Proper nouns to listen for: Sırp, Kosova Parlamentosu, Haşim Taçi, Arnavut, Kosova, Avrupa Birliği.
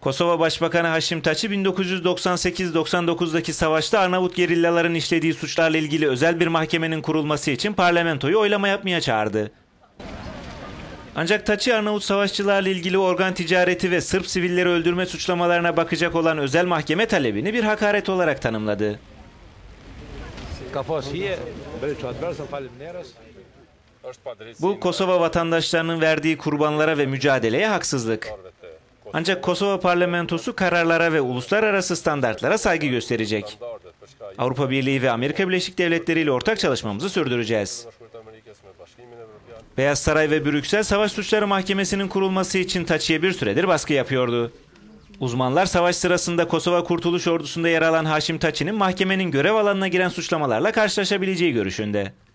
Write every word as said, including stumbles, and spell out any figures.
Kosova Başbakanı Haşim Taçi bin dokuz yüz doksan sekiz doksan dokuzdaki savaşta Arnavut gerillaların işlediği suçlarla ilgili özel bir mahkemenin kurulması için parlamentoyu oylama yapmaya çağırdı. Ancak Taçi, Arnavut savaşçılarla ilgili organ ticareti ve Sırp sivilleri öldürme suçlamalarına bakacak olan özel mahkeme talebini bir hakaret olarak tanımladı. Bu, Kosova vatandaşlarının verdiği kurbanlara ve mücadeleye haksızlık. Ancak Kosova Parlamentosu kararlara ve uluslararası standartlara saygı gösterecek. Avrupa Birliği ve Amerika Birleşik Devletleri ile ortak çalışmamızı sürdüreceğiz. Beyaz Saray ve Brüksel, Savaş Suçları Mahkemesi'nin kurulması için Taçi'ye bir süredir baskı yapıyordu. Uzmanlar, savaş sırasında Kosova Kurtuluş Ordusu'nda yer alan Haşim Taçi'nin mahkemenin görev alanına giren suçlamalarla karşılaşabileceği görüşünde.